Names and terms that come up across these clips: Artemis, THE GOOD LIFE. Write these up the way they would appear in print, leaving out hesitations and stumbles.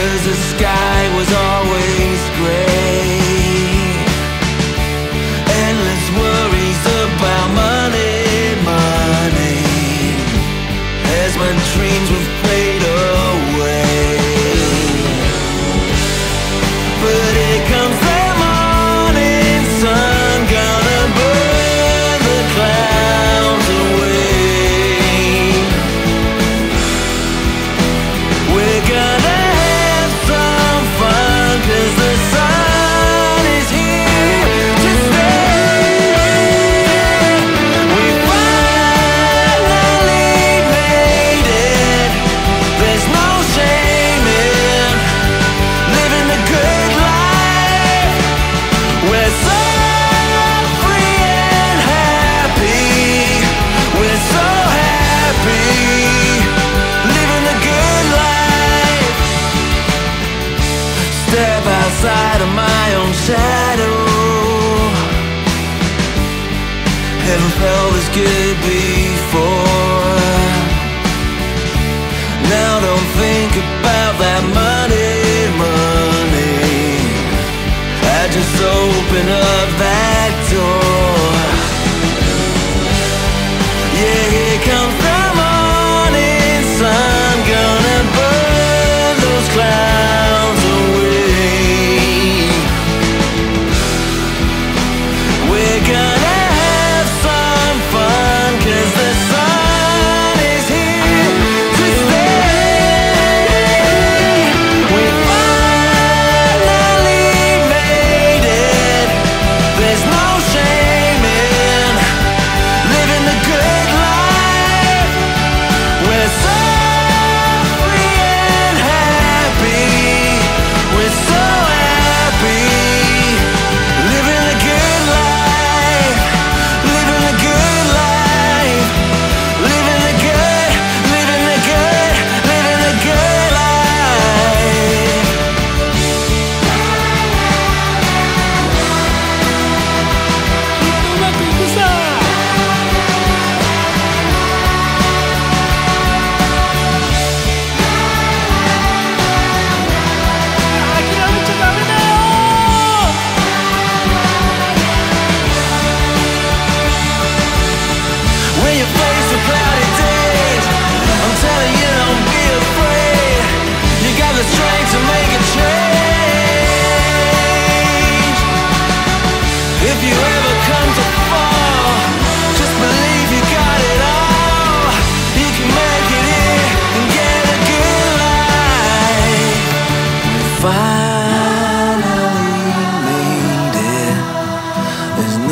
'cause the sky was always gray. Endless worries about money, money, as my dreams were played away. But it comes that morning sun, gonna burn the clouds away. We're gonna outside of my own shadow. Haven't felt this good before. Now don't think about that money, money. I just open up that door. Yeah, here comes the morning sun, gonna burn those clouds away. We're gonna have some fun, 'cause the sun is here to stay. We finally made it. There's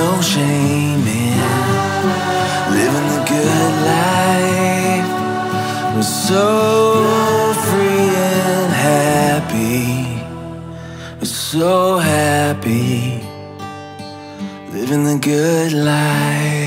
no shame in living the good life. We're so free and happy. We're so happy living the good life. So happy, living the good life.